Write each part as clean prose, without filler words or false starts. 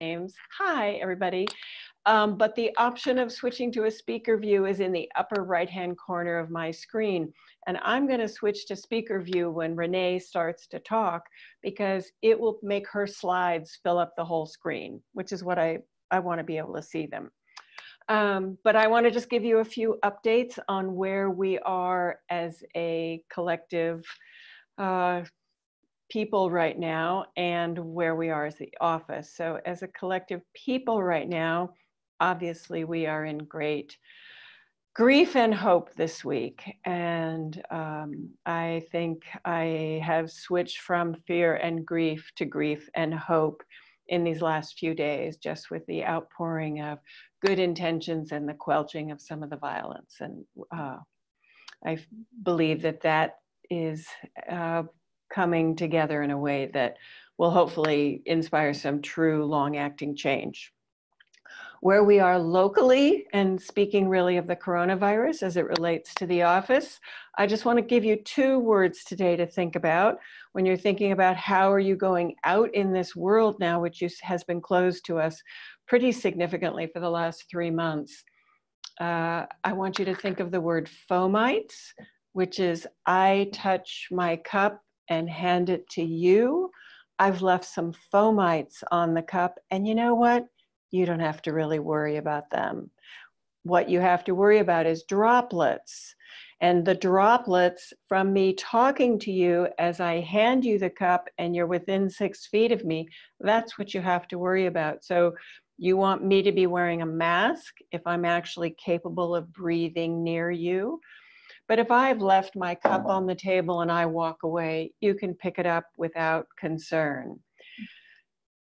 names. Hi, everybody. But the option of switching to a speaker view is in the upper right-hand corner of my screen. And I'm going to switch to speaker view when Renee starts to talk, because it will make her slides fill up the whole screen, which is what I want to be able to see them. But I want to just give you a few updates on where we are as a collective people right now and where we are as the office. So as a collective people right now, obviously we are in great grief and hope this week. And I think I have switched from fear and grief to grief and hope in these last few days, just with the outpouring of good intentions and the quelching of some of the violence. And I believe that that is coming together in a way that will hopefully inspire some true long-acting change. Where we are locally, and speaking really of the coronavirus as it relates to the office, I just want to give you two words today to think about when you're thinking about how are you going out in this world now, which has been closed to us pretty significantly for the last 3 months. I want you to think of the word fomites, which is I touch my cup and hand it to you. I've left some fomites on the cup, and you know what? You don't have to really worry about them. What you have to worry about is droplets, and the droplets from me talking to you as I hand you the cup and you're within 6 feet of me, that's what you have to worry about. So you want me to be wearing a mask if I'm actually capable of breathing near you. But if I've left my cup on the table and I walk away, you can pick it up without concern.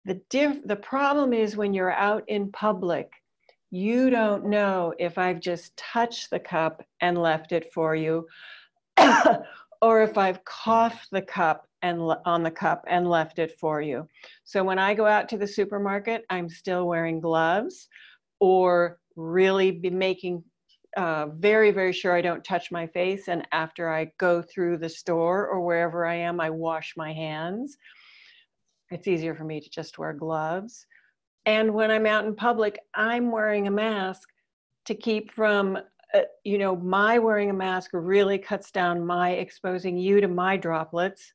The problem is when you're out in public, you don't know if I've just touched the cup and left it for you, or if I've coughed the cup and on the cup and left it for you. So when I go out to the supermarket, I'm still wearing gloves, or really be making very, very sure I don't touch my face. And after I go through the store or wherever I am, I wash my hands. It's easier for me to just wear gloves. And when I'm out in public, I'm wearing a mask to keep from, you know, my wearing a mask really cuts down my exposing you to my droplets.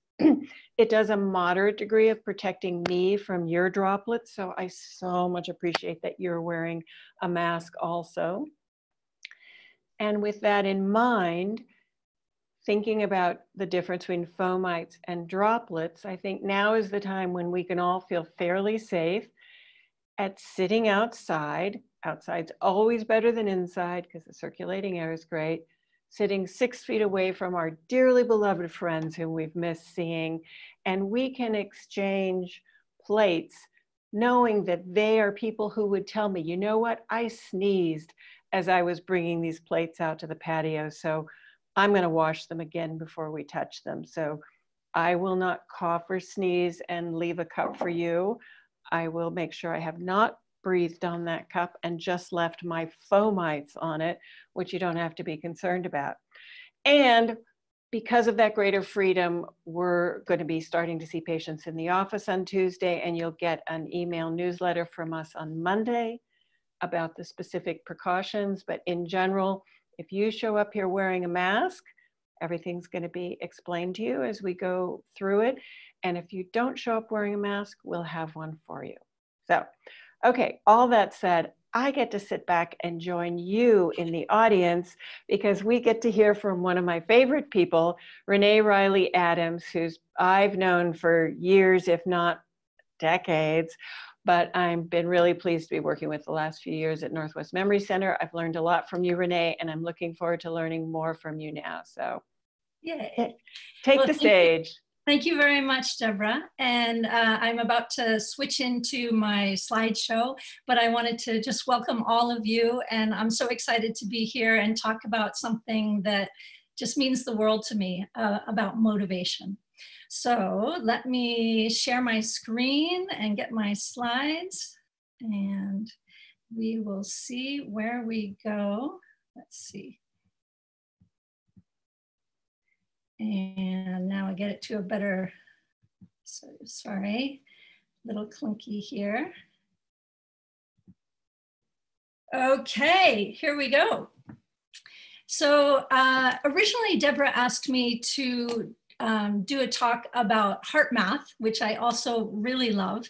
It does a moderate degree of protecting me from your droplets. So I so much appreciate that you're wearing a mask also. And with that in mind, thinking about the difference between fomites and droplets, I think now is the time when we can all feel fairly safe at sitting outside. Outside's always better than inside because the circulating air is great. Sitting 6 feet away from our dearly beloved friends who we've missed seeing. And we can exchange plates knowing that they are people who would tell me, you know what, I sneezed as I was bringing these plates out to the patio. So I'm going to wash them again before we touch them. So I will not cough or sneeze and leave a cup for you. I will make sure I have not breathed on that cup and just left my fomites on it, which you don't have to be concerned about. And because of that greater freedom, we're going to be starting to see patients in the office on Tuesday, and you'll get an email newsletter from us on Monday about the specific precautions. But in general, if you show up here wearing a mask, everything's going to be explained to you as we go through it. And if you don't show up wearing a mask, we'll have one for you. So, okay, all that said, I get to sit back and join you in the audience because we get to hear from one of my favorite people, Renee Riley Adams, who's I've known for years, if not decades, but I've been really pleased to be working with the last few years at Northwest Memory Center. I've learned a lot from you, Renee, and I'm looking forward to learning more from you now. So, yay. Take the stage. Thank you very much, Deborah. And I'm about to switch into my slideshow, but I wanted to just welcome all of you. And I'm so excited to be here and talk about something that just means the world to me, about motivation. So let me share my screen and get my slides, and we will see where we go. Let's see. And now I get it to a better, so sorry, little clunky here. Okay, here we go. So originally Deborah asked me to do a talk about HeartMath, which I also really love,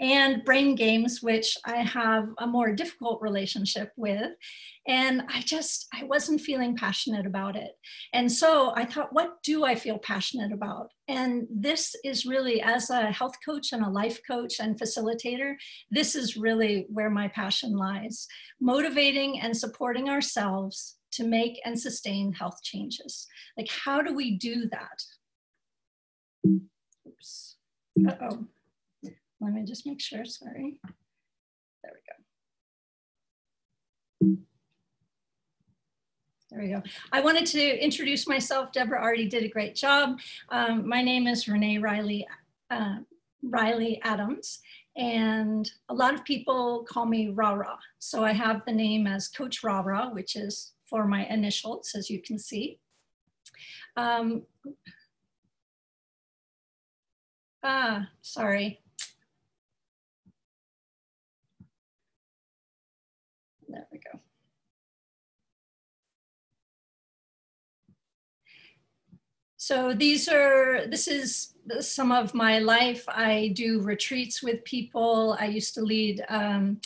and brain games, which I have a more difficult relationship with. And I wasn't feeling passionate about it. And so I thought, what do I feel passionate about? And this is really, as a health coach and a life coach and facilitator, this is really where my passion lies, motivating and supporting ourselves to make and sustain health changes. Like, how do we do that? Oops, uh-oh. Let me just make sure, sorry. There we go. There we go. I wanted to introduce myself. Deborah already did a great job. My name is Renee Riley Adams, and a lot of people call me Ra-Ra. So I have the name as Coach Ra-Ra, which is for my initials, as you can see. Sorry. There we go. So this is some of my life. I do retreats with people. I used to lead a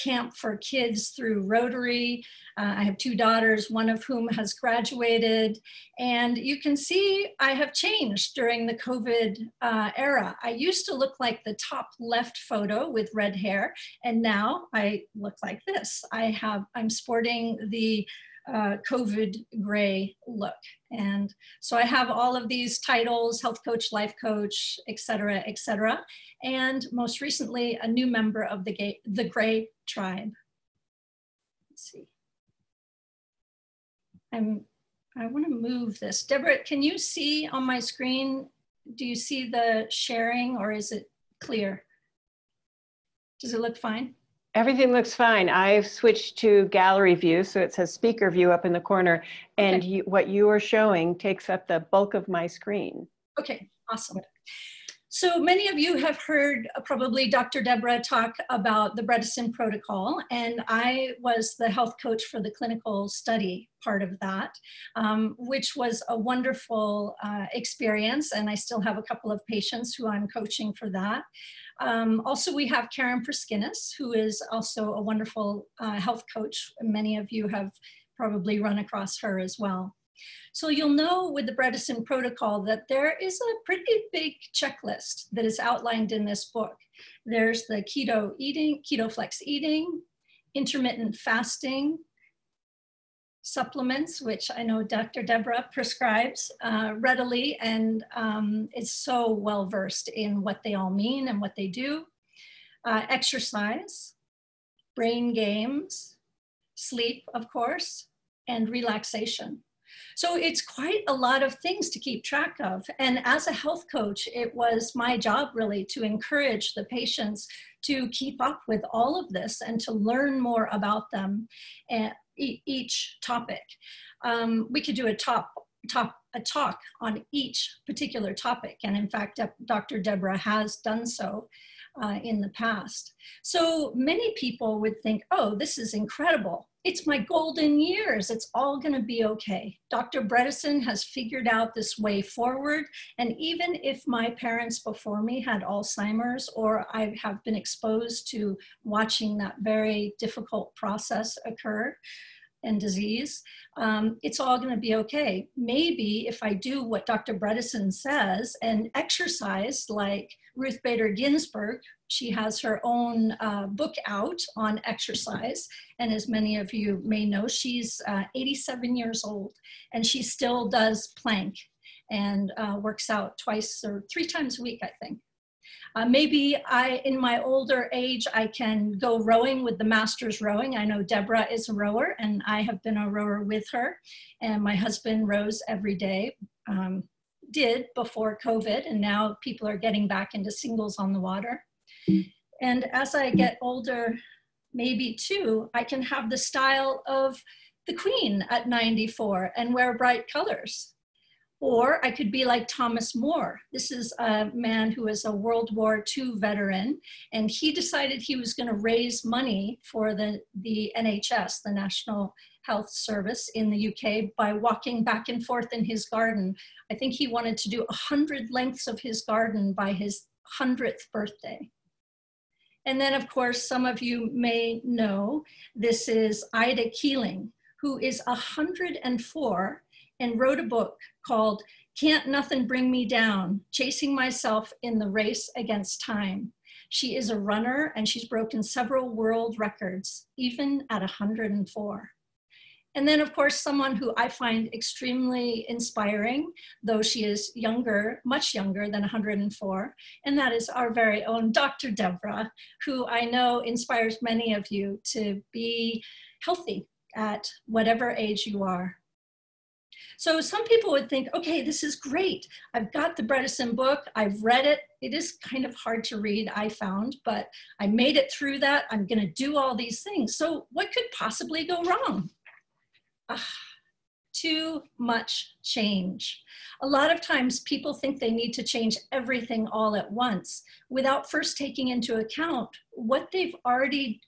camp for kids through Rotary. I have two daughters, one of whom has graduated. And you can see I have changed during the COVID era. I used to look like the top left photo with red hair, and now I look like this. I'm sporting the COVID gray look. And so I have all of these titles, health coach, life coach, et cetera, and most recently, a new member of the gray tribe. Let's see. I wanna move this. Deborah, can you see on my screen, do you see the sharing or is it clear? Does it look fine? Everything looks fine. I've switched to gallery view, so it says speaker view up in the corner, and okay. What you are showing takes up the bulk of my screen. Okay, awesome. So many of you have heard probably Dr. Deborah talk about the Bredesen Protocol, and I was the health coach for the clinical study part of that, which was a wonderful experience, and I still have a couple of patients who I'm coaching for that. Also, we have Karen Perskinis, who is also a wonderful health coach. Many of you have probably run across her as well. So you'll know with the Bredesen Protocol that there is a pretty big checklist that is outlined in this book. There's the keto eating, KetoFlex eating, intermittent fasting, supplements, which I know Dr. Deborah prescribes readily, and is so well-versed in what they all mean and what they do. Exercise, brain games, sleep, of course, and relaxation. So it's quite a lot of things to keep track of. And as a health coach, it was my job really to encourage the patients to keep up with all of this and to learn more about them and each topic. We could do a talk on each particular topic. And in fact, Dr. Deborah has done so in the past. So many people would think, oh, this is incredible. It's my golden years. It's all going to be okay. Dr. Bredesen has figured out this way forward. And even if my parents before me had Alzheimer's, or I have been exposed to watching that very difficult process occur and disease, it's all going to be okay. Maybe if I do what Dr. Bredesen says and exercise like Ruth Bader Ginsburg, she has her own book out on exercise. And as many of you may know, she's 87 years old, and she still does plank and works out twice or three times a week, I think. Maybe in my older age, I can go rowing with the Masters Rowing. I know Deborah is a rower, and I have been a rower with her. And my husband rows every day. Did before COVID, and now people are getting back into singles on the water. And as I get older, maybe too, I can have the style of the Queen at 94 and wear bright colors. Or I could be like Thomas More. This is a man who is a World War II veteran, and he decided he was going to raise money for the NHS, the National Health Service in the UK, by walking back and forth in his garden. I think he wanted to do 100 lengths of his garden by his 100th birthday. And then, of course, some of you may know, this is Ida Keeling, who is 104 and wrote a book called Can't Nothing Bring Me Down, Chasing Myself in the Race Against Time. She is a runner, and she's broken several world records, even at 104. And then, of course, someone who I find extremely inspiring, though she is younger, much younger than 104, and that is our very own Dr. Deborah, who I know inspires many of you to be healthy at whatever age you are. So some people would think, okay, this is great. I've got the Bredesen book. I've read it. It is kind of hard to read, I found, but I made it through that. I'm going to do all these things. So what could possibly go wrong? Too much change. A lot of times people think they need to change everything all at once without first taking into account what they already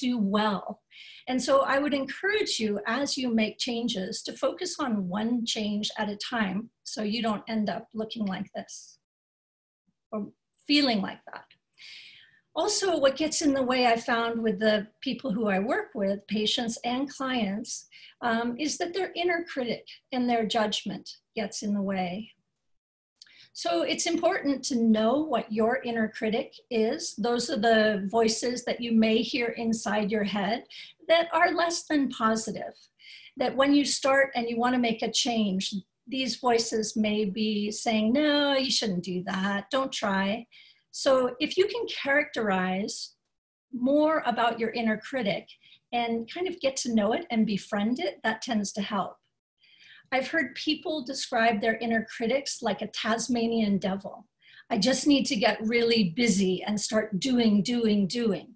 do well. And so I would encourage you, as you make changes, to focus on one change at a time so you don't end up looking like this or feeling like that. Also, what gets in the way, I found, with the people who I work with, patients and clients, is that their inner critic and their judgment gets in the way. So it's important to know what your inner critic is. Those are the voices that you may hear inside your head that are less than positive, that when you start and you want to make a change, these voices may be saying, no, you shouldn't do that, don't try. So if you can characterize more about your inner critic and kind of get to know it and befriend it, that tends to help. I've heard people describe their inner critics like a Tasmanian devil. I just need to get really busy and start doing, doing, doing.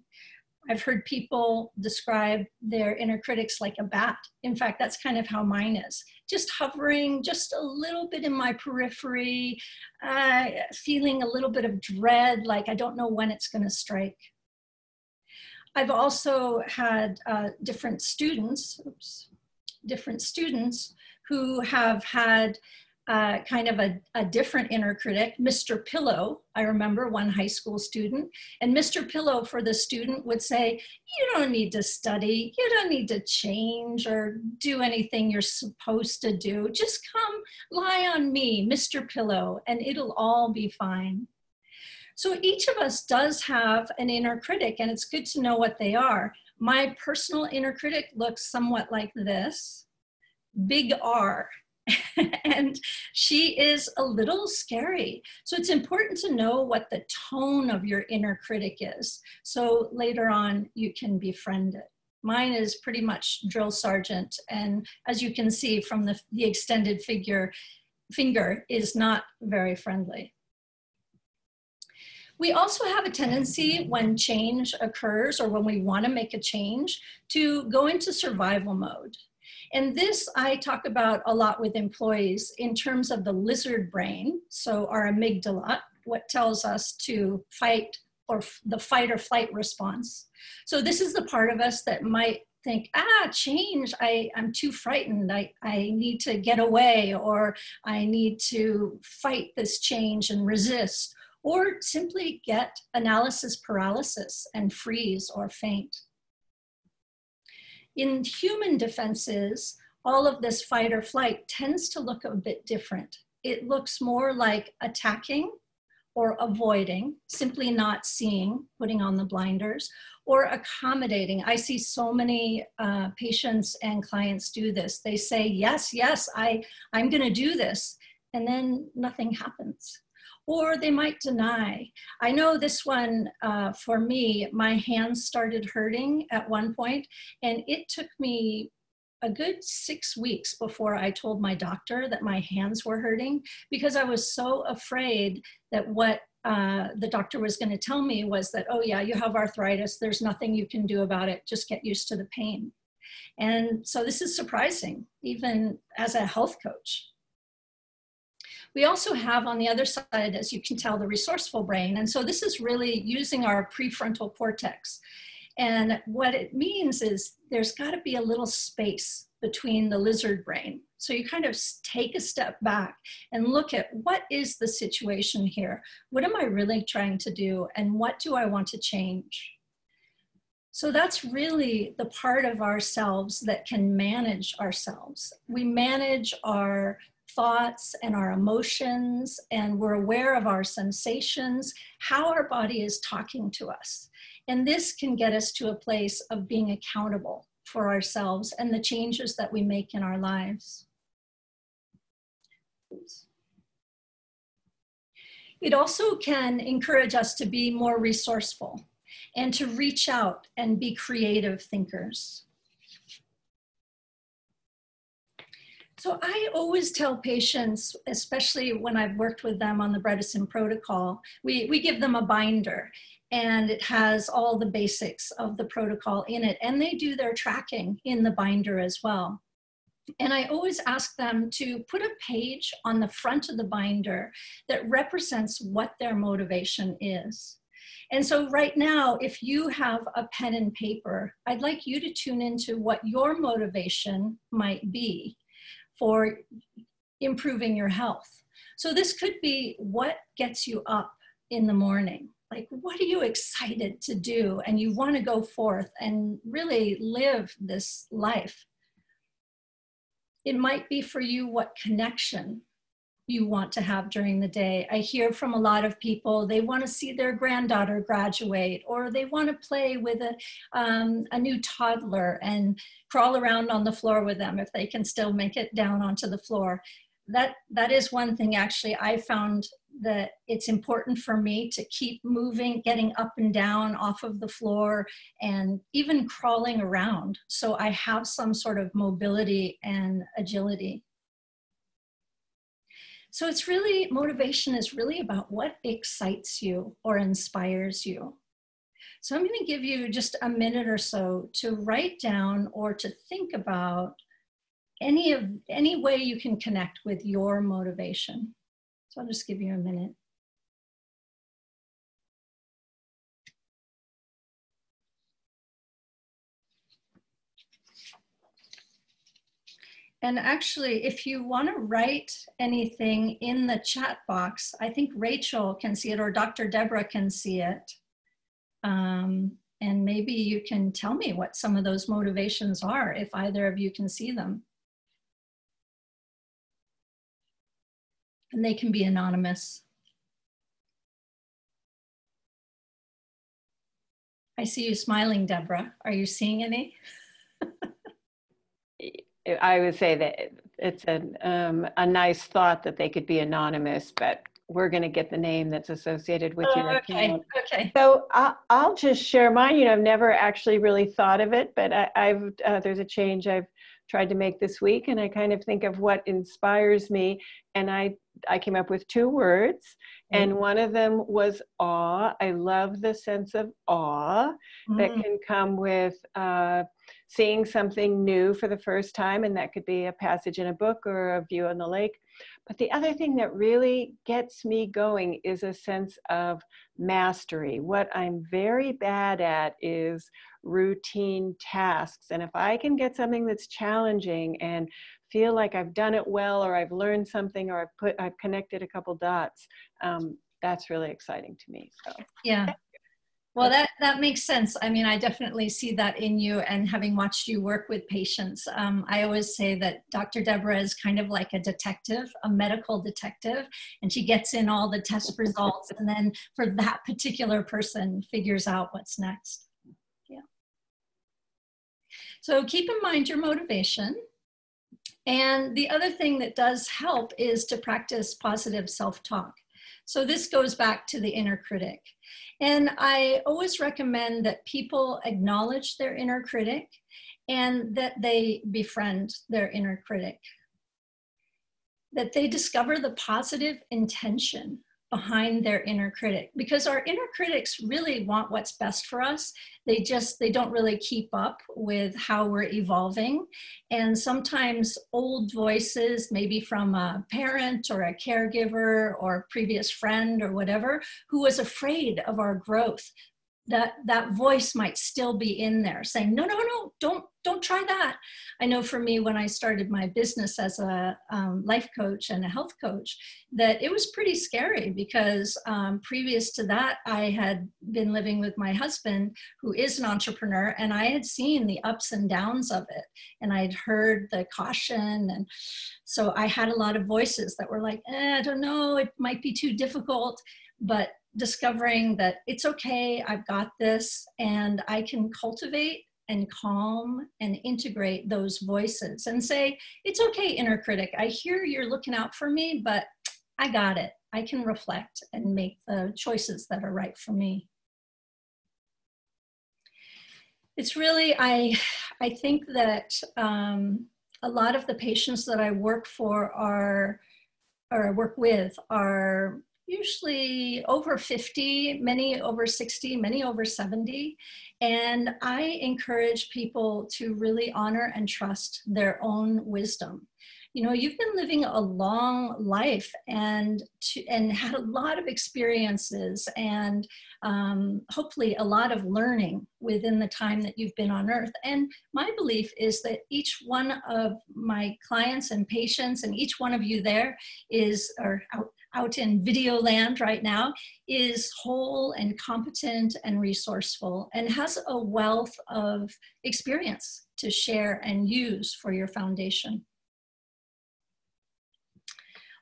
I've heard people describe their inner critics like a bat. In fact, that's kind of how mine is. Just hovering just a little bit in my periphery, feeling a little bit of dread, like I don't know when it's going to strike. I've also had different students who have had kind of a different inner critic, Mr. Pillow. I remember one high school student, and Mr. Pillow for the student would say, you don't need to study, you don't need to change or do anything you're supposed to do, just come lie on me, Mr. Pillow, and it'll all be fine. So each of us does have an inner critic, and it's good to know what they are. My personal inner critic looks somewhat like this, big R. And she is a little scary. So it's important to know what the tone of your inner critic is, so later on you can befriend it. Mine is pretty much drill sergeant, and as you can see from the extended finger is not very friendly. We also have a tendency, when change occurs or when we want to make a change, to go into survival mode. And this I talk about a lot with employees in terms of the lizard brain, so our amygdala, what tells us to fight, or the fight or flight response. So this is the part of us that might think, change, I'm too frightened, I need to get away, or I need to fight this change and resist, or simply get analysis paralysis and freeze or faint. In human defenses, all of this fight or flight tends to look a bit different. It looks more like attacking or avoiding, simply not seeing, putting on the blinders, or accommodating. I see so many patients and clients do this. They say, yes, yes, I'm going to do this, and then nothing happens. Or they might deny. I know this one, for me, my hands started hurting at one point, and it took me a good 6 weeks before I told my doctor that my hands were hurting, because I was so afraid that what the doctor was going to tell me was that, oh yeah, you have arthritis, there's nothing you can do about it, just get used to the pain. And so this is surprising, even as a health coach. We also have on the other side, as you can tell, the resourceful brain. And so this is really using our prefrontal cortex. And what it means is there's got to be a little space between the lizard brain. So you kind of take a step back and look at what is the situation here? What am I really trying to do? And what do I want to change? So that's really the part of ourselves that can manage ourselves. We manage our thoughts and our emotions, and we're aware of our sensations, how our body is talking to us. And this can get us to a place of being accountable for ourselves and the changes that we make in our lives. It also can encourage us to be more resourceful and to reach out and be creative thinkers. So I always tell patients, especially when I've worked with them on the Bredesen Protocol, we give them a binder and it has all the basics of the protocol in it, and they do their tracking in the binder as well. And I always ask them to put a page on the front of the binder that represents what their motivation is. And so right now, if you have a pen and paper, I'd like you to tune into what your motivation might be for improving your health. So this could be what gets you up in the morning. Like, what are you excited to do? And you want to go forth and really live this life. It might be for you what connection you want to have during the day. I hear from a lot of people, they want to see their granddaughter graduate, or they want to play with a new toddler and crawl around on the floor with them if they can still make it down onto the floor. That is one thing, actually, I found that it's important for me to keep moving, getting up and down off of the floor, and even crawling around. So I have some sort of mobility and agility. So it's really, motivation is really about what excites you or inspires you. So I'm going to give you just a minute or so to write down or to think about any way you can connect with your motivation. So I'll just give you a minute. And actually, if you want to write anything in the chat box, I think Rachel can see it, or Dr. Deborah can see it. And maybe you can tell me what some of those motivations are, if either of you can see them. And they can be anonymous. I see you smiling, Deborah. Are you seeing any? I would say that it's a nice thought that they could be anonymous, but we're going to get the name that's associated with your account. Okay. So I'll just share mine. You know, I've never actually really thought of it, but there's a change I've tried to make this week, and I kind of think of what inspires me, and I came up with two words, mm-hmm. and one of them was awe. I love the sense of awe mm-hmm. that can come with seeing something new for the first time, and that could be a passage in a book or a view on the lake. But the other thing that really gets me going is a sense of mastery. What I'm very bad at is routine tasks, and if I can get something that's challenging and feel like I've done it well, or I've learned something, or I've connected a couple dots, that's really exciting to me. So yeah. Well, that makes sense. I mean, I definitely see that in you, and having watched you work with patients, I always say that Dr. Deborah is kind of like a detective, a medical detective, and she gets in all the test results and then for that particular person figures out what's next. Yeah. So keep in mind your motivation. And the other thing that does help is to practice positive self-talk. So this goes back to the inner critic. And I always recommend that people acknowledge their inner critic and that they befriend their inner critic. That they discover the positive intention behind their inner critic, because our inner critics really want what's best for us. They don't really keep up with how we're evolving. And sometimes old voices, maybe from a parent or a caregiver or previous friend or whatever, who was afraid of our growth, that voice might still be in there saying, no, no, no, don't try that. I know for me, when I started my business as a life coach and a health coach, that it was pretty scary because previous to that, I had been living with my husband, who is an entrepreneur, and I had seen the ups and downs of it. And I'd heard the caution. And so I had a lot of voices that were like, I don't know, it might be too difficult. But discovering that it's okay, I've got this, and I can cultivate and calm and integrate those voices and say, it's okay, inner critic, I hear you're looking out for me, but I got it. I can reflect and make the choices that are right for me. It's really, I think that a lot of the patients that I work for are, or I work with are, usually over 50, many over 60, many over 70. And I encourage people to really honor and trust their own wisdom. You know, you've been living a long life and had a lot of experiences and hopefully a lot of learning within the time that you've been on earth. And my belief is that each one of my clients and patients and each one of you there is, or out in video land right now, is whole and competent and resourceful and has a wealth of experience to share and use for your foundation.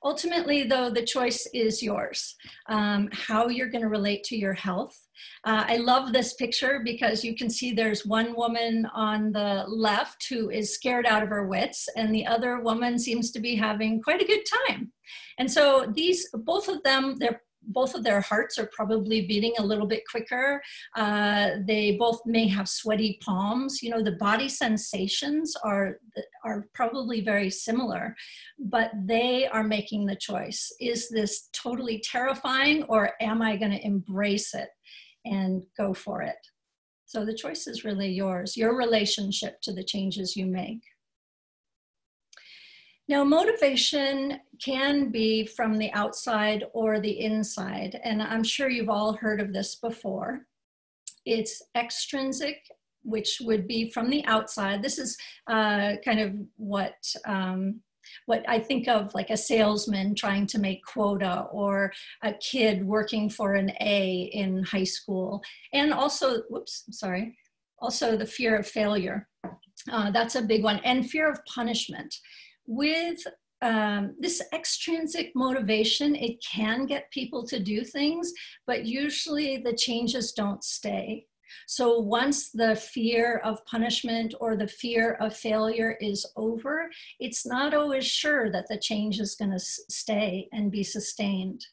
Ultimately, though, the choice is yours, how you're going to relate to your health. I love this picture because you can see there's one woman on the left who is scared out of her wits, and the other woman seems to be having quite a good time. And so these, both of them, both of their hearts are probably beating a little bit quicker. They both may have sweaty palms. You know, the body sensations are probably very similar, but they are making the choice. Is this totally terrifying, or am I going to embrace it and go for it? So the choice is really yours, your relationship to the changes you make. Now, motivation can be from the outside or the inside, and I'm sure you've all heard of this before. It's extrinsic, which would be from the outside. This is kind of what I think of like a salesman trying to make quota or a kid working for an A in high school. And also, whoops, sorry, also the fear of failure. That's a big one, and fear of punishment. With this extrinsic motivation, it can get people to do things, but usually the changes don't stay. So once the fear of punishment or the fear of failure is over, it's not always sure that the change is going to stay and be sustained.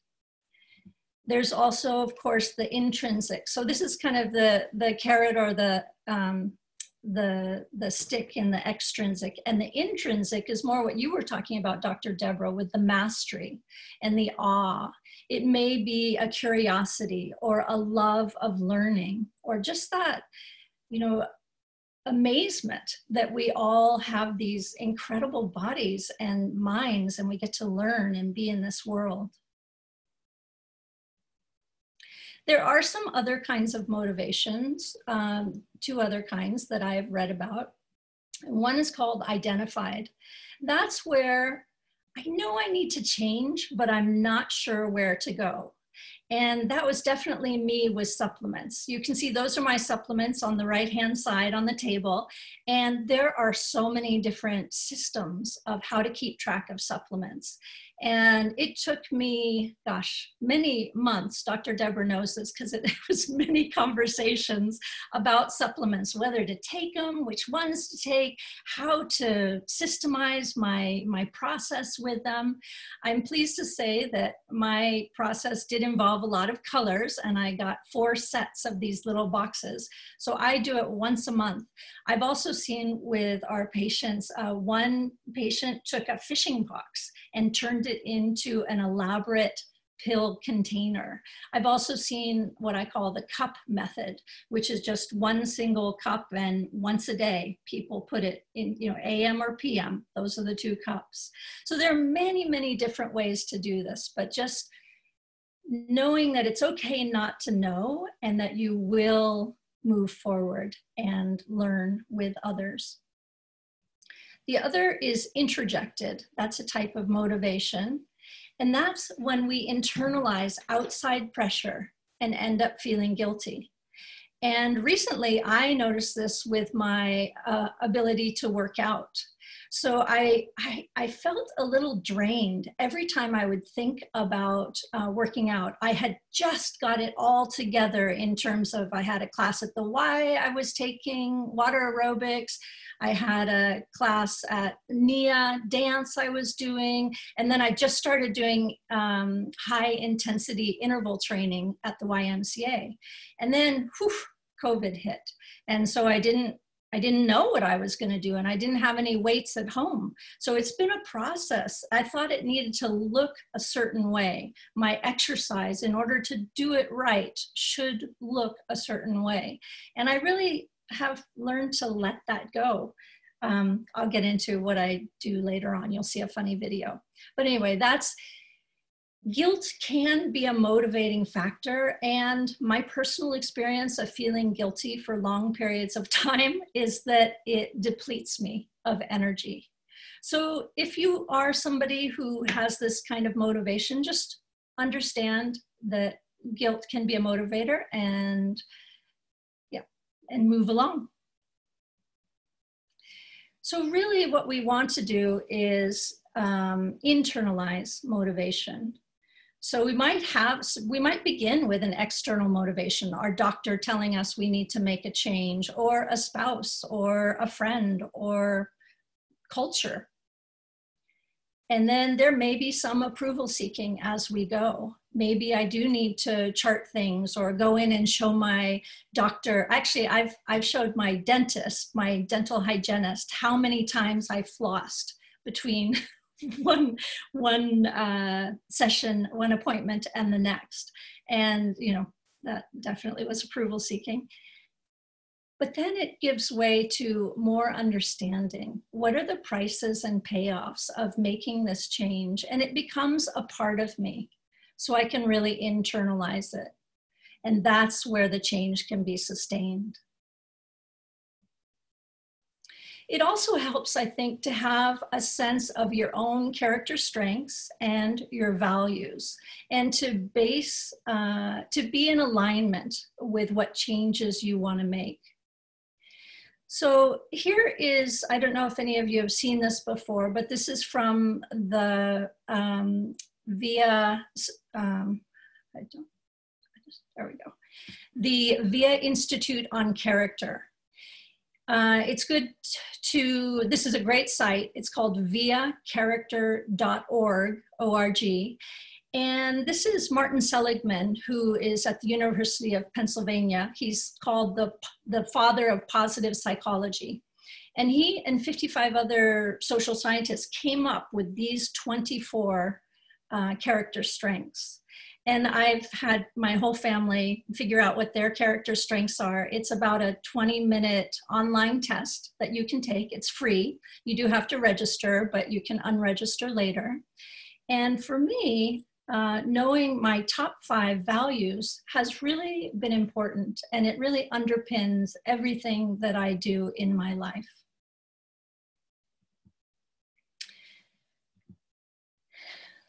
There's also, of course, the intrinsic. So this is kind of the carrot or the stick in the extrinsic, and the intrinsic is more what you were talking about, Dr. Deborah, with the mastery and the awe. It may be a curiosity or a love of learning, or just that, you know, amazement that we all have these incredible bodies and minds and we get to learn and be in this world. There are some other kinds of motivations, two other kinds that I have read about. One is called identified. That's where I know I need to change, but I'm not sure where to go. And that was definitely me with supplements. You can see those are my supplements on the right-hand side on the table. And there are so many different systems of how to keep track of supplements. And it took me, gosh, many months. Dr. Deborah knows this because it was many conversations about supplements, whether to take them, which ones to take, how to systemize my process with them. I'm pleased to say that my process did involve a lot of colors, and I got 4 sets of these little boxes. So I do it once a month. I've also seen with our patients, one patient took a fishing box and turned it into an elaborate pill container. I've also seen what I call the cup method, which is just one single cup, and once a day people put it in, you know, AM or PM. Those are the two cups. So there are many, many different ways to do this, but just knowing that it's okay not to know and that you will move forward and learn with others. The other is introjected. That's a type of motivation. And that's when we internalize outside pressure and end up feeling guilty. And recently I noticed this with my ability to work out. So I felt a little drained every time I would think about working out. I had just got it all together in terms of I had a class at the Y, I was taking water aerobics, I had a class at NIA dance I was doing, and then I just started doing high intensity interval training at the YMCA. And then whew, COVID hit. And so I didn't know what I was going to do, and I didn't have any weights at home. So it's been a process. I thought it needed to look a certain way. My exercise, in order to do it right, should look a certain way. And I really have learned to let that go. I'll get into what I do later on. You'll see a funny video. But anyway, that's guilt can be a motivating factor, and my personal experience of feeling guilty for long periods of time is that it depletes me of energy. So if you are somebody who has this kind of motivation, just understand that guilt can be a motivator and, yeah, and move along. So really what we want to do is internalize motivation. So we might begin with an external motivation, our doctor telling us we need to make a change, or a spouse, or a friend, or culture. And then there may be some approval seeking as we go. Maybe I do need to chart things or go in and show my doctor. Actually, I've showed my dentist, my dental hygienist, how many times I flossed between one session, one appointment and the next. And, you know, that definitely was approval seeking. But then it gives way to more understanding. What are the prices and payoffs of making this change? And it becomes a part of me, so I can really internalize it. And that's where the change can be sustained. It also helps, I think, to have a sense of your own character strengths and your values, and to be in alignment with what changes you want to make. So here is, I don't know if any of you have seen this before, but this is from the the VIA Institute on Character. It's good to, this is a great site. It's called viacharacter.org, O-R-G. And this is Martin Seligman, who is at the University of Pennsylvania. He's called the father of positive psychology. And he and 55 other social scientists came up with these 24 character strengths. And I've had my whole family figure out what their character strengths are. It's about a 20-minute online test that you can take. It's free. You do have to register, but you can unregister later. And for me, knowing my top 5 values has really been important, and it really underpins everything that I do in my life.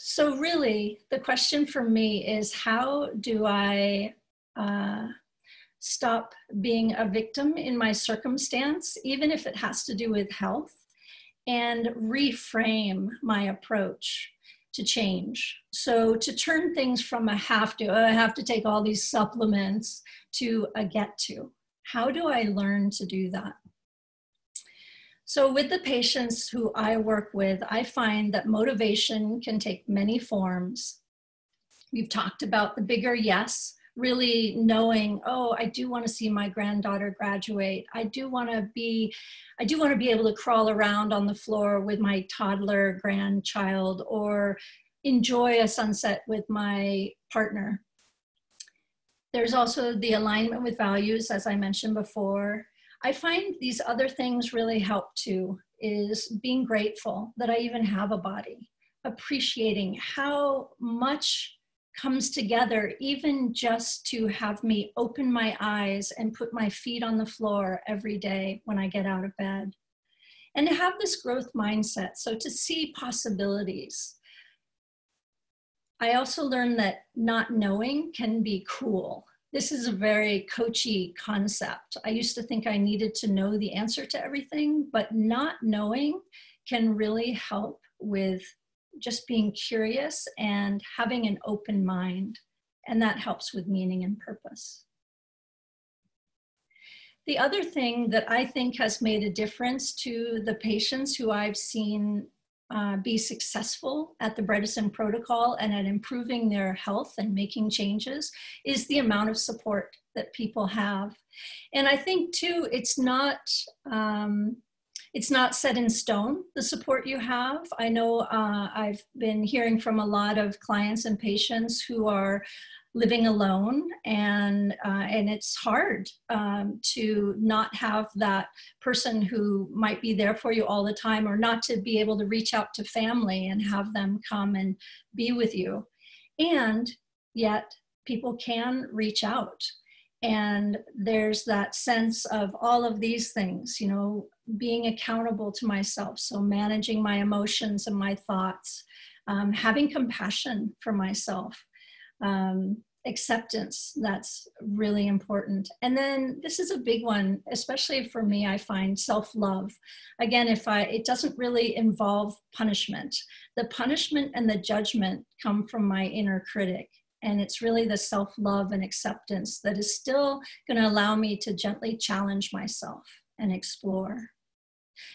So really, the question for me is, how do I stop being a victim in my circumstance, even if it has to do with health, and reframe my approach to change? So to turn things from a have to, oh, I have to take all these supplements, to a get to. How do I learn to do that? So with the patients who I work with, I find that motivation can take many forms. We've talked about the bigger yes, really knowing, oh, I do want to see my granddaughter graduate. I do want to be able to crawl around on the floor with my toddler grandchild, or enjoy a sunset with my partner. There's also the alignment with values, as I mentioned before. I find these other things really help too, is being grateful that I even have a body, appreciating how much comes together even just to have me open my eyes and put my feet on the floor every day when I get out of bed. And to have this growth mindset, so to see possibilities. I also learned that not knowing can be cool. This is a very coachy concept. I used to think I needed to know the answer to everything, but not knowing can really help with just being curious and having an open mind. And that helps with meaning and purpose. The other thing that I think has made a difference to the patients who I've seen be successful at the Bredesen Protocol and at improving their health and making changes is the amount of support that people have. And I think too, it's not set in stone, the support you have. I know I've been hearing from a lot of clients and patients who are living alone, and it's hard to not have that person who might be there for you all the time, or not to be able to reach out to family and have them come and be with you. And yet people can reach out. And there's that sense of all of these things, you know, being accountable to myself. So managing my emotions and my thoughts, having compassion for myself, acceptance, that's really important. And then this is a big one, especially for me, I find self-love. Again, it doesn't really involve punishment. The punishment and the judgment come from my inner critic. And it's really the self-love and acceptance that is still going to allow me to gently challenge myself and explore.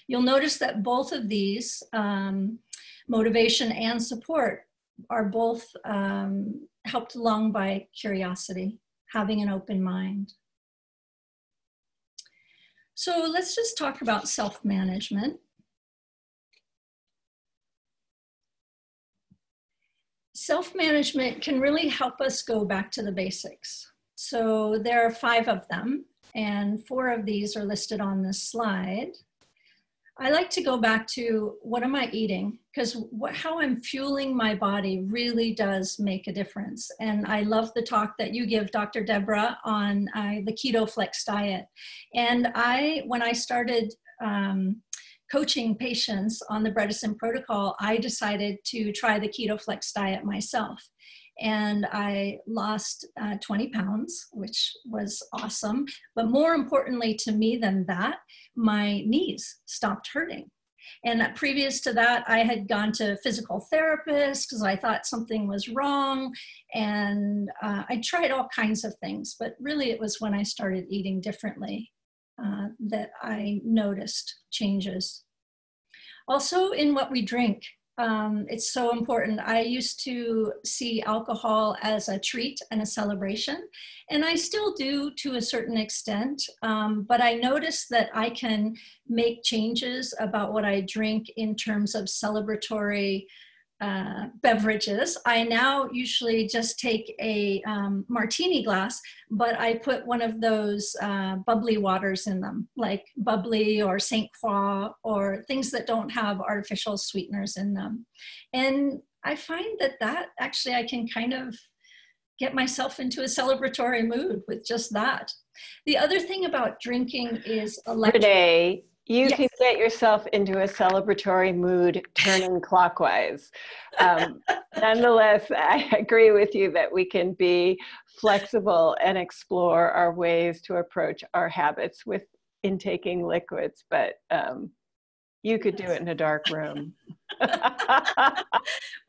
You'll notice that both of these, motivation and support, are both helped along by curiosity, having an open mind. So let's just talk about self-management. Self-management can really help us go back to the basics. So there are 5 of them, and 4 of these are listed on this slide. I like to go back to, what am I eating? Because how I'm fueling my body really does make a difference. And I love the talk that you give, Dr. Deborah, on the KetoFlex diet. And when I started coaching patients on the Bredesen Protocol, I decided to try the KetoFlex diet myself. And I lost 20 pounds, which was awesome. But more importantly to me than that, my knees stopped hurting. And previous to that, I had gone to physical therapists because I thought something was wrong. And I tried all kinds of things, but really it was when I started eating differently that I noticed changes. Also in what we drink. It's so important. I used to see alcohol as a treat and a celebration, and I still do to a certain extent, but I noticed that I can make changes about what I drink in terms of celebratory beverages. I now usually just take a martini glass, but I put one of those bubbly waters in them, like bubbly or St. Croix or things that don't have artificial sweeteners in them. And I find that actually I can kind of get myself into a celebratory mood with just that. The other thing about drinking is Renee. You yes. can get yourself into a celebratory mood turning clockwise. Nonetheless, I agree with you that we can be flexible and explore our ways to approach our habits with intaking liquids, but you could do it in a dark room.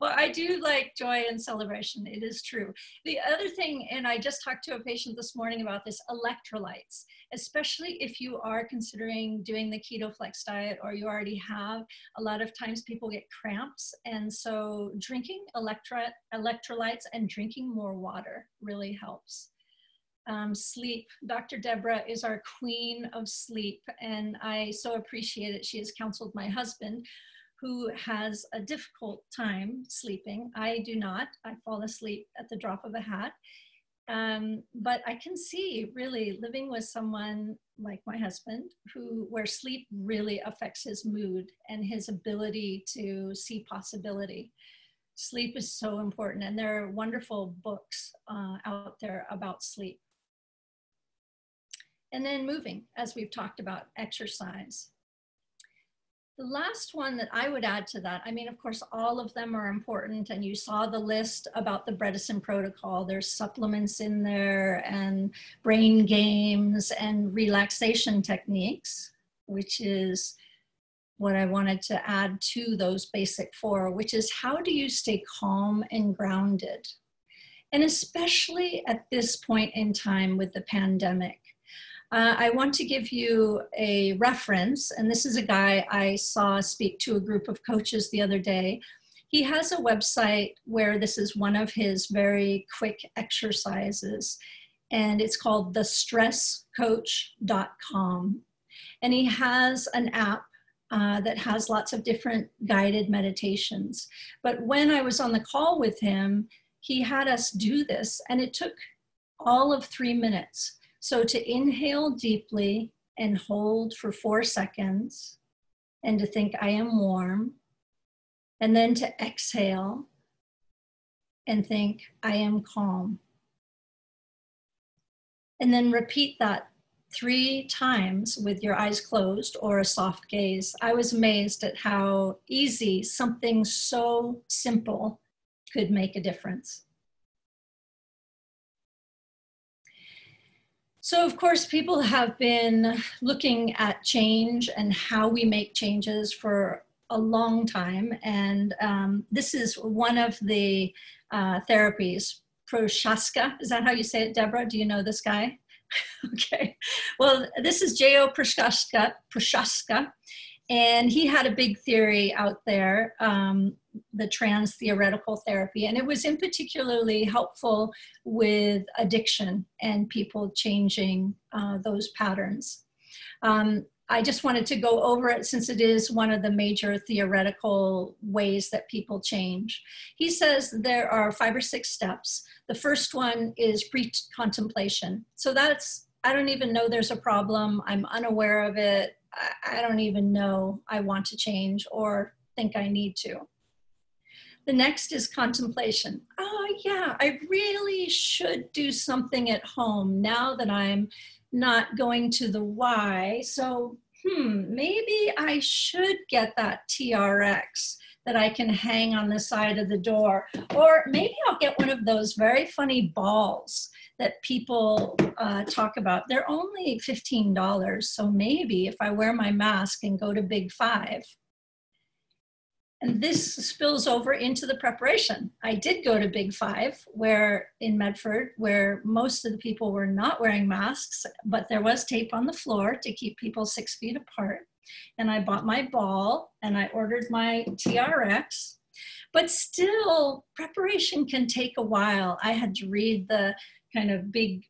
Well, I do like joy and celebration. It is true. The other thing, and I just talked to a patient this morning about this, electrolytes, especially if you are considering doing the KetoFlex diet or you already have. A lot of times people get cramps. And so drinking electrolytes and drinking more water really helps. Sleep. Dr. Deborah is our queen of sleep, and I so appreciate it. She has counseled my husband, who has a difficult time sleeping. I do not. I fall asleep at the drop of a hat. But I can see really living with someone like my husband where sleep really affects his mood and his ability to see possibility. Sleep is so important, and there are wonderful books out there about sleep. And then moving, as we've talked about, exercise. The last one that I would add to that, I mean, of course, all of them are important, and you saw the list about the Bredesen Protocol. There's supplements in there and brain games and relaxation techniques, which is what I wanted to add to those basic four, which is how do you stay calm and grounded? And especially at this point in time with the pandemic. I want to give you a reference, and this is a guy I saw speak to a group of coaches the other day. He has a website where this is one of his very quick exercises, and it's called the stresscoach.com. And he has an app that has lots of different guided meditations. But when I was on the call with him, he had us do this, and it took all of 3 minutes. So to inhale deeply and hold for 4 seconds, and to think I am warm, and then to exhale and think I am calm. And then repeat that 3 times with your eyes closed or a soft gaze. I was amazed at how easy something so simple could make a difference. So of course, people have been looking at change and how we make changes for a long time. And this is one of the therapies, Prochaska. Is that how you say it, Deborah? Do you know this guy? Okay. Well, this is J.O. Prochaska. And he had a big theory out there, the trans-theoretical therapy, and it was in particularly helpful with addiction and people changing those patterns. I just wanted to go over it since it is one of the major theoretical ways that people change. He says there are 5 or 6 steps. The first one is pre-contemplation. So that's, I don't even know there's a problem. I'm unaware of it. I don't even know I want to change or think I need to. The next is contemplation. Oh yeah, I really should do something at home now that I'm not going to the Y. So, maybe I should get that TRX that I can hang on the side of the door. Or maybe I'll get one of those very funny balls that people talk about. They're only $15, so maybe if I wear my mask and go to Big Five. And this spills over into the preparation. I did go to Big Five in Medford, where most of the people were not wearing masks, but there was tape on the floor to keep people 6 feet apart. And I bought my ball and I ordered my TRX, but still preparation can take a while. I had to read the kind of big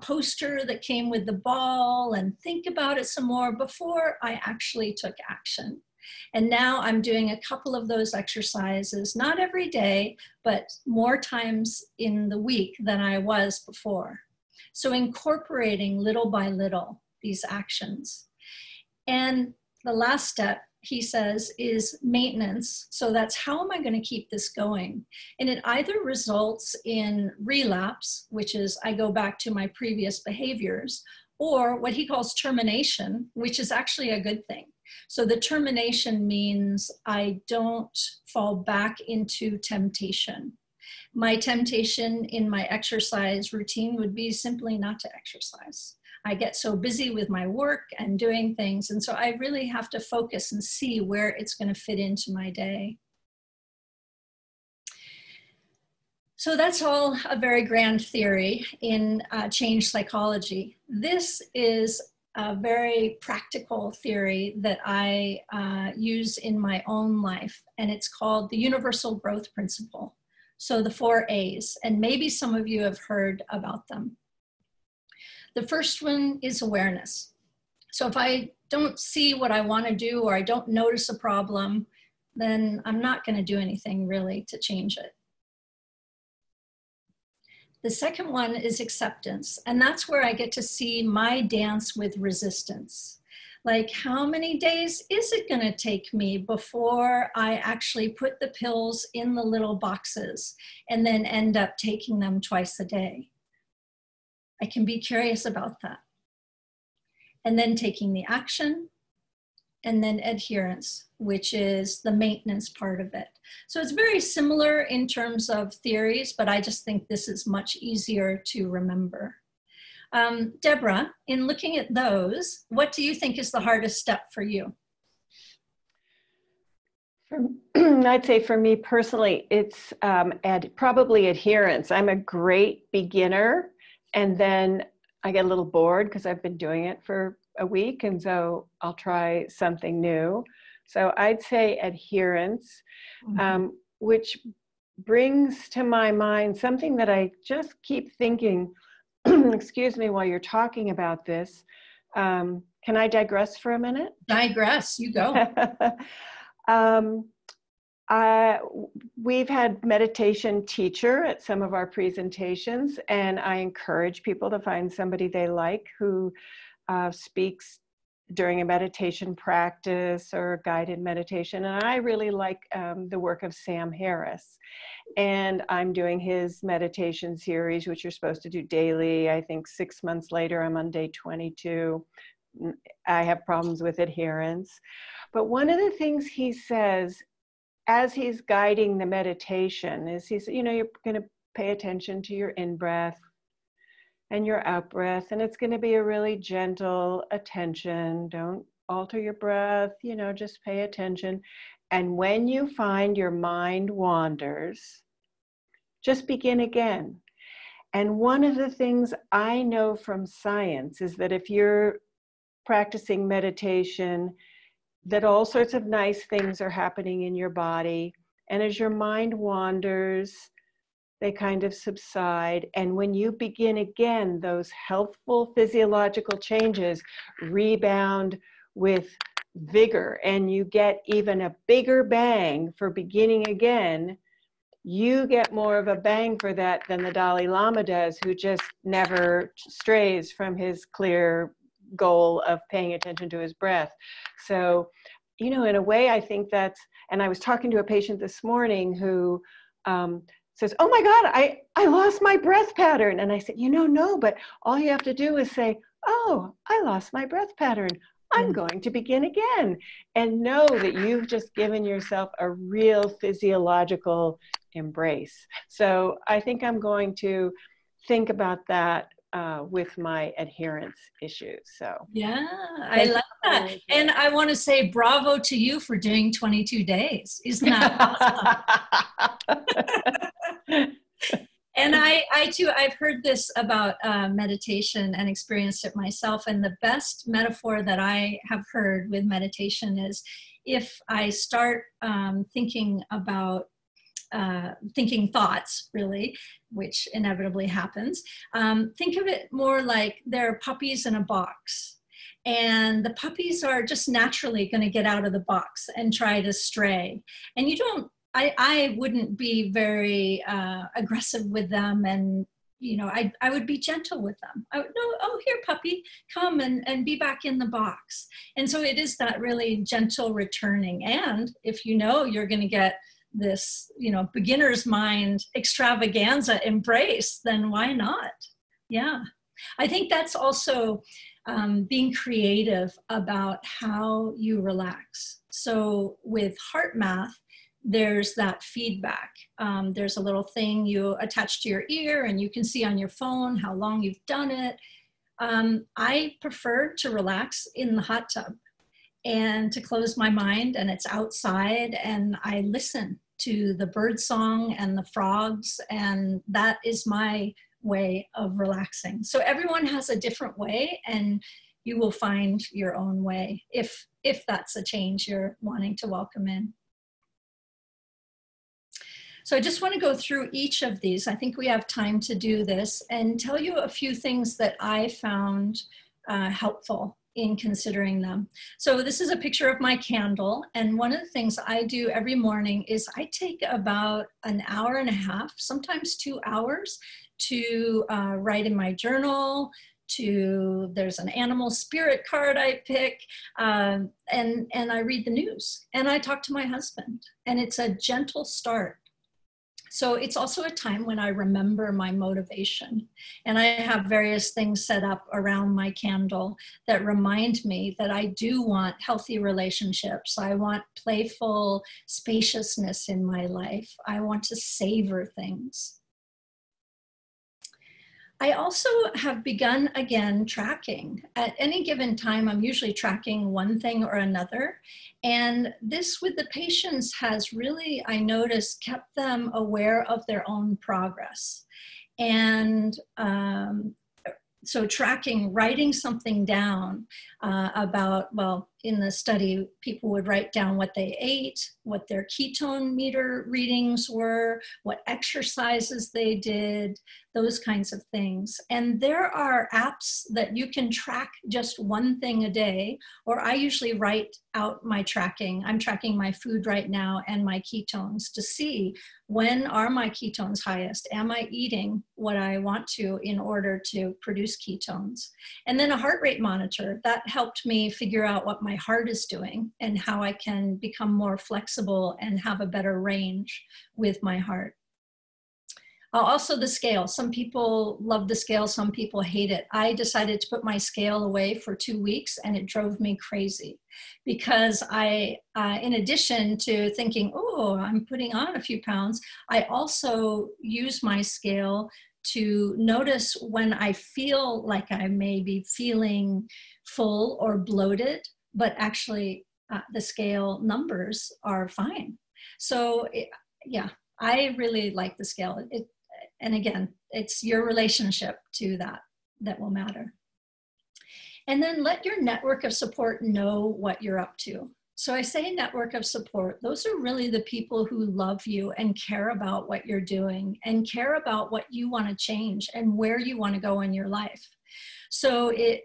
poster that came with the ball and think about it some more before I actually took action. And now I'm doing a couple of those exercises, not every day, but more times in the week than I was before. So incorporating little by little these actions. And the last step, he says, is maintenance. So that's how am I going to keep this going? And it either results in relapse, which is I go back to my previous behaviors, or what he calls termination, which is actually a good thing. So the termination means I don't fall back into temptation. My temptation in my exercise routine would be simply not to exercise. I get so busy with my work and doing things. And so I really have to focus and see where it's going to fit into my day. So that's all a very grand theory in change psychology. This is a very practical theory that I use in my own life, and it's called the Universal Growth Principle. So the 4 A's, and maybe some of you have heard about them. The first one is awareness. So if I don't see what I want to do or I don't notice a problem, then I'm not going to do anything really to change it. The second one is acceptance, and that's where I get to see my dance with resistance. Like, how many days is it going to take me before I actually put the pills in the little boxes and then end up taking them twice a day? I can be curious about that. And then taking the action, and then adherence, which is the maintenance part of it. So it's very similar in terms of theories, but I just think this is much easier to remember. Deborah, in looking at those, what do you think is the hardest step for you? I'd say for me personally, it's probably adherence. I'm a great beginner, and then I get a little bored because I've been doing it for a week, and so I'll try something new. So I'd say adherence, which brings to my mind something that I just keep thinking, excuse me, while you're talking about this. Can I digress for a minute? Digress, you go. We've had meditation teacher at some of our presentations, and I encourage people to find somebody they like who speaks during a meditation practice or guided meditation. And I really like the work of Sam Harris. And I'm doing his meditation series, which you're supposed to do daily. I think 6 months later, I'm on day 22. I have problems with adherence. But one of the things he says as he's guiding the meditation is he's, you know, you're going to pay attention to your in-breath and your out-breath, and it's going to be a really gentle attention. Don't alter your breath, you know, just pay attention. And when you find your mind wanders, just begin again. And one of the things I know from science is that if you're practicing meditation, that all sorts of nice things are happening in your body. And as your mind wanders, they kind of subside. And when you begin again, those healthful physiological changes rebound with vigor, and you get even a bigger bang for beginning again. You get more of a bang for that than the Dalai Lama does, who just never strays from his clear goal of paying attention to his breath. So, you know, in a way, I think that's, and I was talking to a patient this morning who, says, oh my God, I lost my breath pattern. And I said, you know, no, but all you have to do is say, oh, I lost my breath pattern. I'm going to begin again. And know that you've just given yourself a real physiological embrace. So I think I'm going to think about that with my adherence issues. So yeah, I love that. And I want to say bravo to you for doing 22 days. Isn't that awesome? And I too, I've heard this about meditation and experienced it myself. And the best metaphor that I have heard with meditation is if I start thinking about thinking thoughts, really, which inevitably happens, think of it more like there are puppies in a box. And the puppies are just naturally going to get out of the box and try to stray. And you don't, I wouldn't be very aggressive with them, and you know, I would be gentle with them. I would know, oh, here, puppy, come and be back in the box. And so it is that really gentle returning. And if you know you're going to get this, you know, beginner's mind extravaganza embrace, then why not? Yeah. I think that's also being creative about how you relax. So with HeartMath, there's that feedback. There's a little thing you attach to your ear, and you can see on your phone how long you've done it. I prefer to relax in the hot tub and to close my mind, and it's outside, and I listen to the bird song and the frogs, and that is my way of relaxing. So everyone has a different way, and you will find your own way if that's a change you're wanting to welcome in. So I just want to go through each of these. I think we have time to do this, and tell you a few things that I found helpful in considering them. So this is a picture of my candle. And one of the things I do every morning is I take about an hour and a half, sometimes 2 hours, to write in my journal, there's an animal spirit card I pick, and I read the news, and I talk to my husband, and it's a gentle start. So it's also a time when I remember my motivation, and I have various things set up around my candle that remind me that I do want healthy relationships. I want playful spaciousness in my life. I want to savor things. I also have begun again tracking. At any given time, I'm usually tracking one thing or another. And this with the patients has really, I noticed, kept them aware of their own progress. And so tracking, writing something down about, well, in the study, people would write down what they ate, what their ketone meter readings were, what exercises they did, those kinds of things. And there are apps that you can track just one thing a day, or I usually write out my tracking. I'm tracking my food right now and my ketones to see when are my ketones highest? Am I eating what I want to in order to produce ketones? And then a heart rate monitor, that helped me figure out what my heart is doing and how I can become more flexible and have a better range with my heart. Also the scale. Some people love the scale, some people hate it. I decided to put my scale away for 2 weeks, and it drove me crazy because I, in addition to thinking, oh, I'm putting on a few pounds, I also use my scale to notice when I feel like I may be feeling full or bloated, but actually the scale numbers are fine. So yeah, I really like the scale. And again, it's your relationship to that that will matter. And then let your network of support know what you're up to. So I say network of support. Those are really the people who love you and care about what you're doing and care about what you want to change and where you want to go in your life. So it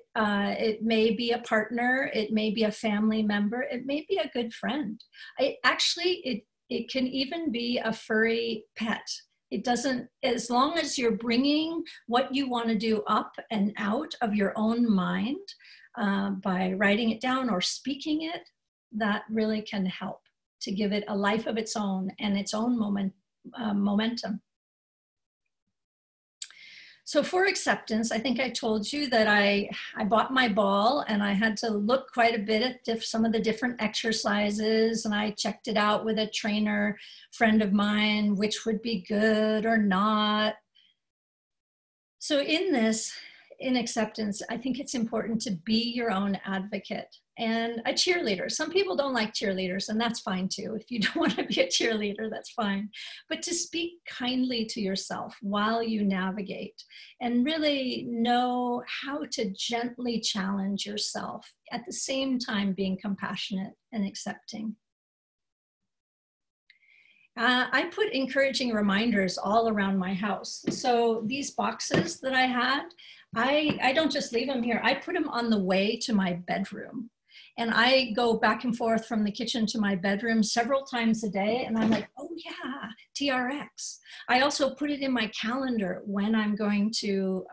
may be a partner, it may be a family member, it may be a good friend. It can even be a furry pet. It doesn't, as long as you're bringing what you want to do up and out of your own mind by writing it down or speaking it, that really can help to give it a life of its own and its own momentum. So for acceptance, I think I told you that I bought my ball, and I had to look quite a bit at some of the different exercises, and I checked it out with a trainer friend of mine, which would be good or not. So in this, in acceptance, I think it's important to be your own advocate and a cheerleader. Some people don't like cheerleaders, and that's fine too. If you don't want to be a cheerleader, that's fine. But to speak kindly to yourself while you navigate, and really know how to gently challenge yourself at the same time being compassionate and accepting. I put encouraging reminders all around my house. So these boxes that I had, I don't just leave them here. I put them on the way to my bedroom. And I go back and forth from the kitchen to my bedroom several times a day. And I'm like, oh yeah, TRX. I also put it in my calendar when I'm going to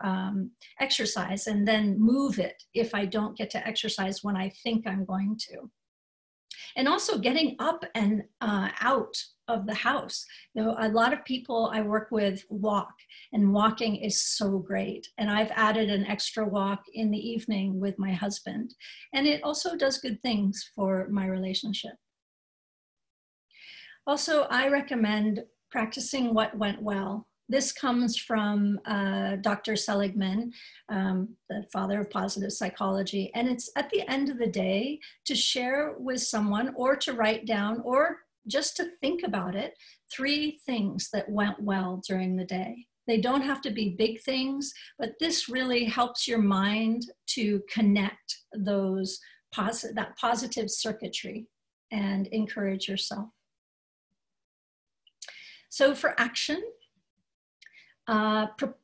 exercise, and then move it if I don't get to exercise when I think I'm going to. And also getting up and out of the house. You know, a lot of people I work with walk, and walking is so great. And I've added an extra walk in the evening with my husband. And it also does good things for my relationship. Also, I recommend practicing what went well. This comes from Dr. Seligman, the father of positive psychology. And it's at the end of the day to share with someone, or to write down, or just to think about it, 3 things that went well during the day. They don't have to be big things, but this really helps your mind to connect those that positive circuitry and encourage yourself. So for action,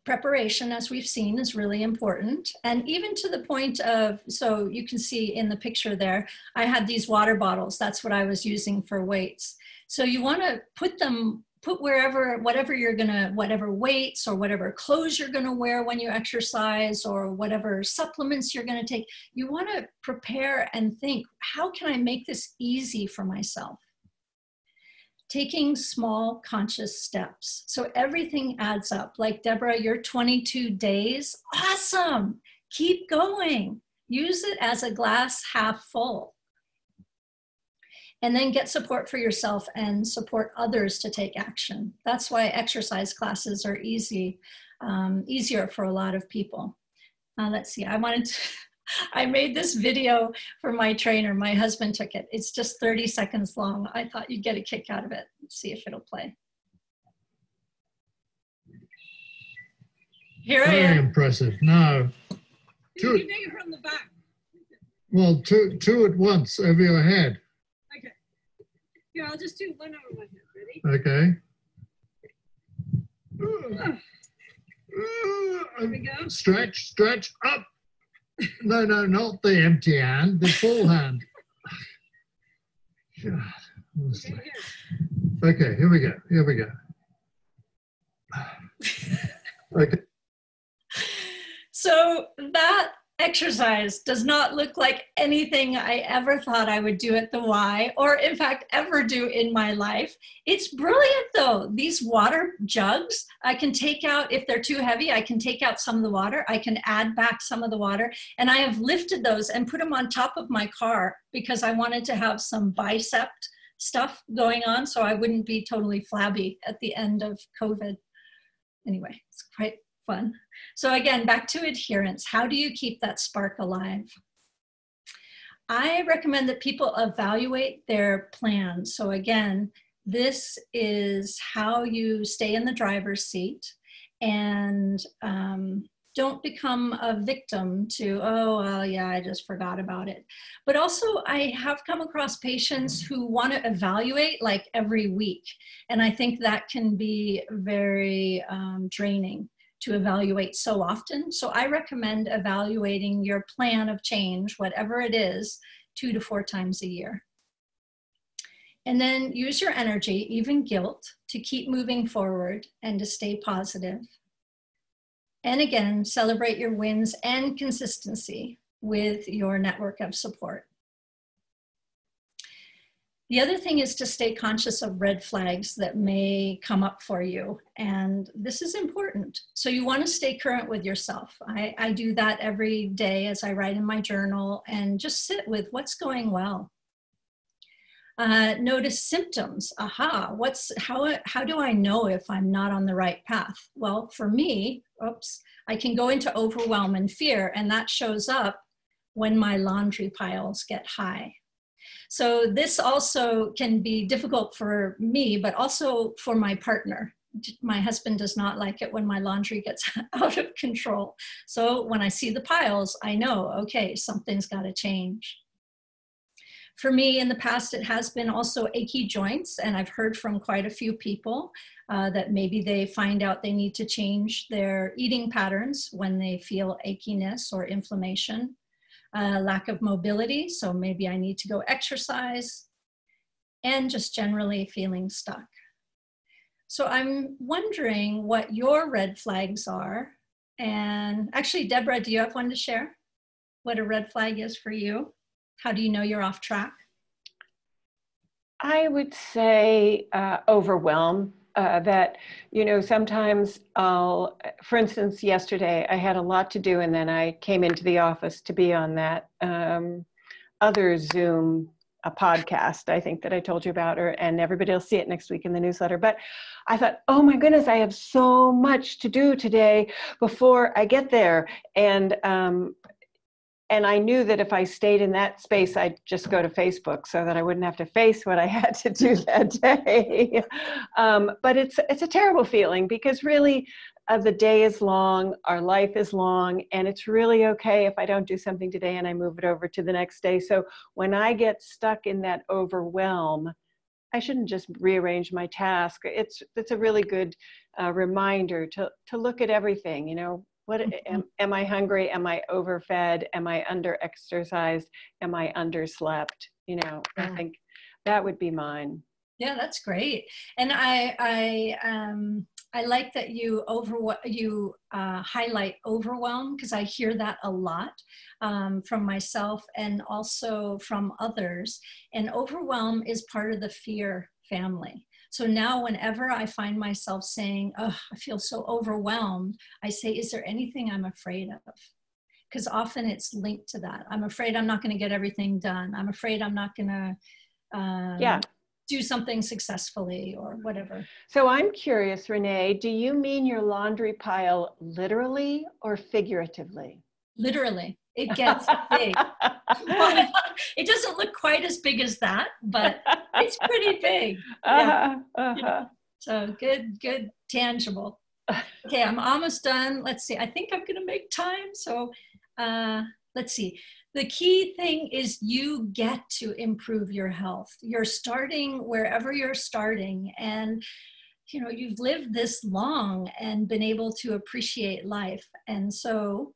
Preparation, as we've seen, is really important. And even to the point of, so you can see in the picture there, I had these water bottles. That's what I was using for weights. So you want to put them, put wherever, whatever you're going to, whatever weights or whatever clothes you're going to wear when you exercise or whatever supplements you're going to take, you want to prepare and think, how can I make this easy for myself? Taking small conscious steps. So everything adds up. Like Deborah, your 22 days, awesome. Keep going. Use it as a glass half full. And then get support for yourself and support others to take action. That's why exercise classes are easy, easier for a lot of people. Let's see, I wanted to, I made this video for my trainer. My husband took it. It's just 30 seconds long. I thought you'd get a kick out of it. Let's see if it'll play. Here I am. Very impressive. Now, you can take it from the back. Well, two at once over your head. Okay. Here, I'll just do one over one head. Ready? Okay. There we go. Stretch, stretch, up. No, no, not the empty hand, the full hand. God, honestly. Okay, here we go, here we go. Okay. So that exercise does not look like anything I ever thought I would do at the Y, or in fact, ever do in my life. It's brilliant though. These water jugs, I can take out, if they're too heavy, I can take out some of the water. I can add back some of the water. And I have lifted those and put them on top of my car because I wanted to have some bicep stuff going on so I wouldn't be totally flabby at the end of COVID. Anyway, it's quite fun. So again, back to adherence. How do you keep that spark alive? I recommend that people evaluate their plan. So again, this is how you stay in the driver's seat and don't become a victim to, oh, well, yeah, I just forgot about it. But also I have come across patients who want to evaluate like every week. And I think that can be very draining to evaluate so often. So I recommend evaluating your plan of change, whatever it is, 2 to 4 times a year. And then use your energy, even guilt, to keep moving forward and to stay positive. And again, celebrate your wins and consistency with your network of support. The other thing is to stay conscious of red flags that may come up for you. And this is important. So you want to stay current with yourself. I do that every day as I write in my journal and just sit with what's going well. Notice symptoms. Aha, how do I know if I'm not on the right path? Well, for me, oops, I can go into overwhelm and fear, and that shows up when my laundry piles get high. So this also can be difficult for me, but also for my partner. My husband does not like it when my laundry gets out of control. So when I see the piles, I know, okay, something's got to change. For me in the past, it has been also achy joints, and I've heard from quite a few people that maybe they find out they need to change their eating patterns when they feel achiness or inflammation. Lack of mobility, so maybe I need to go exercise, and just generally feeling stuck. So I'm wondering what your red flags are. And actually, Deborah, do you have one to share? What a red flag is for you? How do you know you're off track? I would say overwhelm. That, you know, sometimes I'll, for instance, yesterday I had a lot to do and then I came into the office to be on that other Zoom podcast, I think that I told you about, or, and everybody will see it next week in the newsletter. But I thought, oh my goodness, I have so much to do today before I get there. And I knew that if I stayed in that space, I'd just go to Facebook so that I wouldn't have to face what I had to do that day. But it's a terrible feeling because really the day is long, our life is long, and it's really okay if I don't do something today and I move it over to the next day. So when I get stuck in that overwhelm, I shouldn't just rearrange my task. It's a really good reminder to look at everything, you know. What am I hungry? Am I overfed? Am I under-exercised? Am I underslept? You know, I think that would be mine. Yeah, that's great. And I like that you highlight overwhelm, because I hear that a lot from myself and also from others. And overwhelm is part of the fear family. So now whenever I find myself saying, oh, I feel so overwhelmed, I say, is there anything I'm afraid of? Because often it's linked to that. I'm afraid I'm not going to get everything done. I'm afraid I'm not going to do something successfully or whatever. So I'm curious, Renee, do you mean your laundry pile literally or figuratively? Literally. It gets big. Well, it doesn't look quite as big as that, but it's pretty big. Yeah. Yeah. So good, tangible. Okay, I'm almost done. Let's see. I think I'm going to make time. So let's see. The key thing is you get to improve your health. You're starting wherever you're starting, and you know, you've lived this long and been able to appreciate life. And so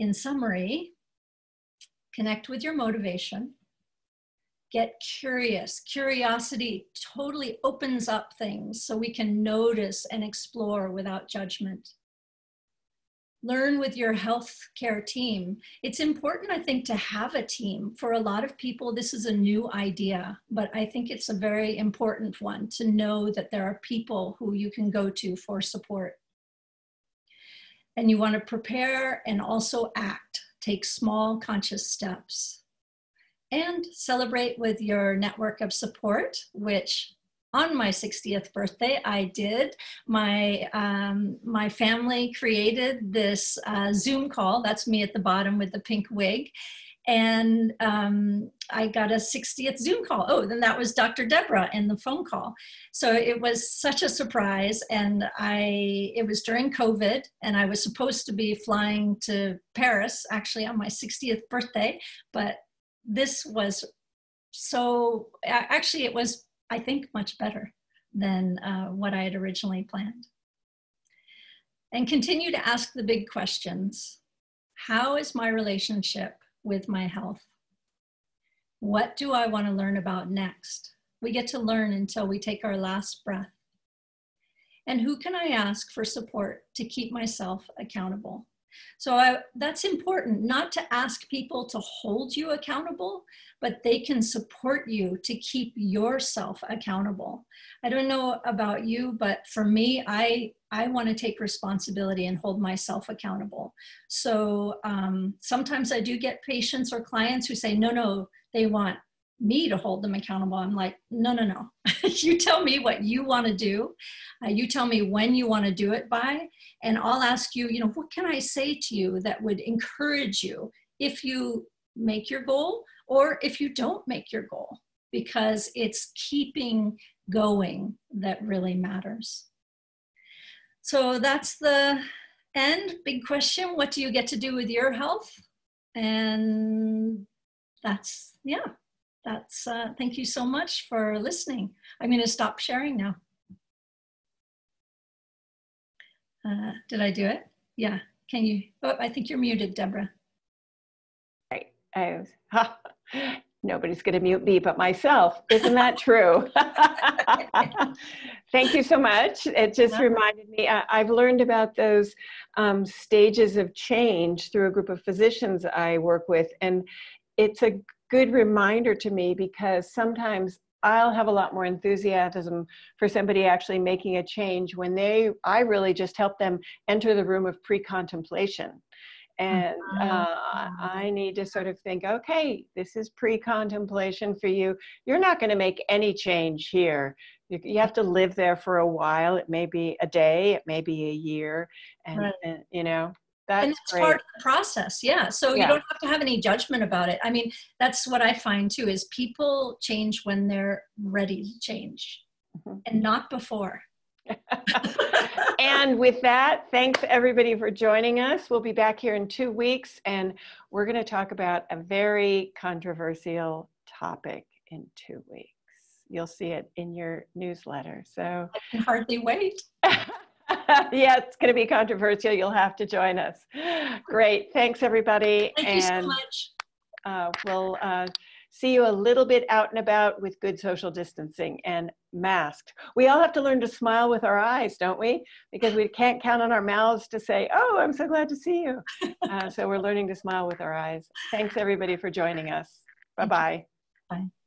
in summary, connect with your motivation, get curious. Curiosity totally opens up things so we can notice and explore without judgment. Learn with your healthcare team. It's important, I think, to have a team. For a lot of people, this is a new idea, but I think it's a very important one to know that there are people who you can go to for support. And you want to prepare and also act. Take small conscious steps. And celebrate with your network of support, which on my 60th birthday I did. My family created this Zoom call. That's me at the bottom with the pink wig. And I got a 60th Zoom call. Oh, then that was Dr. Deborah in the phone call. So it was such a surprise. And it was during COVID, and I was supposed to be flying to Paris, actually, on my 60th birthday. But this was so, actually, it was, I think, much better than what I had originally planned. And continue to ask the big questions. How is my relationship with my health? What do I want to learn about next? We get to learn until we take our last breath. And who can I ask for support to keep myself accountable? So that's important, not to ask people to hold you accountable, but they can support you to keep yourself accountable. I don't know about you, but for me, I want to take responsibility and hold myself accountable. So sometimes I do get patients or clients who say, no, they want me to hold them accountable. I'm like, no. You tell me what you want to do. You tell me when you want to do it by, and I'll ask you, you know, what can I say to you that would encourage you if you make your goal or if you don't make your goal? Because it's keeping going that really matters. So that's the end. Big question. What do you get to do with your health? And thank you so much for listening. I'm going to stop sharing now. Did I do it? Yeah. Can you? Oh, I think you're muted, Deborah. Right. Nobody's going to mute me but myself. Isn't that true? Thank you so much. It just reminded me, I've learned about those stages of change through a group of physicians I work with. And it's a good reminder to me, because sometimes I'll have a lot more enthusiasm for somebody actually making a change when I really just help them enter the room of pre-contemplation. And I need to sort of think, okay, this is pre-contemplation for you. You're not going to make any change here. You have to live there for a while. It may be a day, it may be a year, and, and you know. That's part of the process, yeah. So you don't have to have any judgment about it. I mean, that's what I find too, is people change when they're ready to change and not before. And with that, thanks everybody for joining us. We'll be back here in 2 weeks, and we're going to talk about a very controversial topic in 2 weeks. you'll see it in your newsletter. So I can hardly wait. Yeah, it's going to be controversial. You'll have to join us. Great. Thanks, everybody. Thank you so much. We'll see you a little bit out and about with good social distancing and masked. We all have to learn to smile with our eyes, don't we? Because we can't count on our mouths to say, oh, I'm so glad to see you. So we're learning to smile with our eyes. Thanks, everybody, for joining us. Bye-bye. Bye.